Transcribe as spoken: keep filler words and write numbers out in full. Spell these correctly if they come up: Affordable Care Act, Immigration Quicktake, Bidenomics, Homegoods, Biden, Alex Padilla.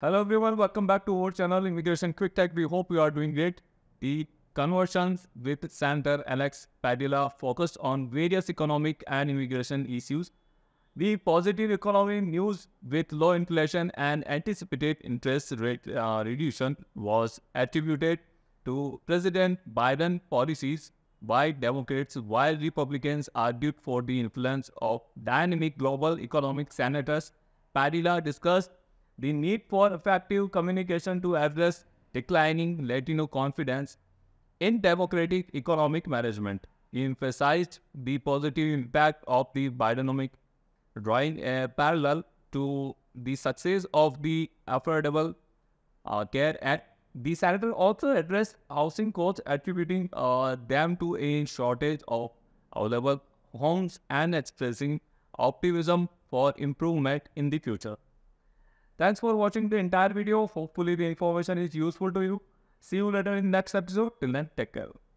Hello everyone, welcome back to our channel Immigration Quick Tech. We hope you are doing great. The Conversations with Senator Alex Padilla focused on various economic and immigration issues, the positive economy news with low inflation and anticipated interest rate uh, reduction was attributed to President Biden policies by Democrats, while Republicans argued for the influence of dynamic global economic senators. Padilla discussed the need for effective communication to address declining Latino confidence in democratic economic management. He emphasized the positive impact of the Bidenomics, drawing a parallel to the success of the Affordable uh, Care Act. The senator also addressed housing costs, attributing uh, them to a shortage of available homes and expressing optimism for improvement in the future. Thanks for watching the entire video. Hopefully the information is useful to you. See you later in the next episode. Till then, take care.